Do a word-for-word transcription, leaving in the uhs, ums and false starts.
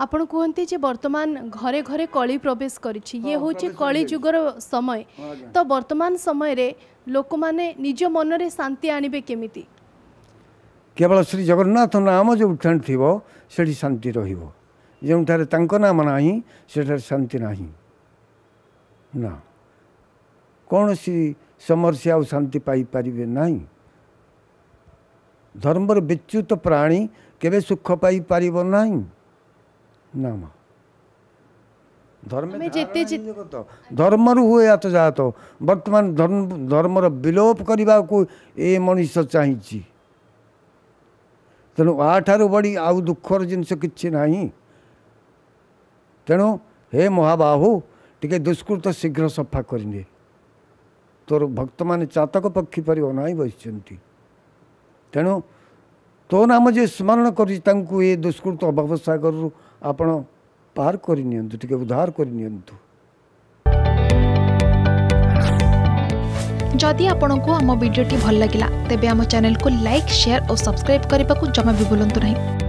आपण कहते जे वर्तमान घरे घरे कली प्रवेश करिछि ये होछि कली जुगर समय तो वर्तमान समय रे लोक माने निज मन रे शांति आनिबे केमिति केवल श्री जगन्नाथ नाम जो उठान थिबो सेठी शांति रहिबो जेंठारे तांको नाम नाही सेठारे शांति नाही ना कोनोसी समस्या और शांति पाई परिबे नाही धर्मर विच्युत प्राणी केबे सुख पाई परिबो नाही नाम धर्म धर्म हुए आत जात वर्तमान धर्म धर्मर विलोप करने को ये मनुष्य चाहिए तेणु आ ठार बड़ी आउ दुखर जिनस कि तेणु हे महाबाहू टे दुष्कृत शीघ्र सफा करे तोर भक्त मान चातक पक्षी पार ना बस तेणु तो नाम जे स्मरण कर दुष्कृत अभाव सागर आपण पार कर टिके उद्धार कर जदि आपण को आम वीडियो भल लगा तेब आम चैनल को लाइक शेयर और सब्सक्राइब करने को जमा भी भूलु नहीं।